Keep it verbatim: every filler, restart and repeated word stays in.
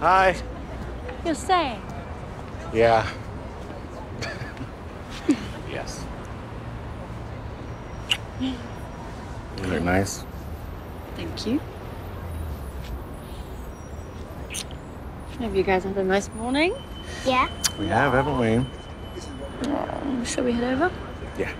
Hi. You're saying? Yeah. Yes. You look nice. Thank you. Have you guys had a nice morning? Yeah. We have, haven't we? Um, shall we head over? Yeah.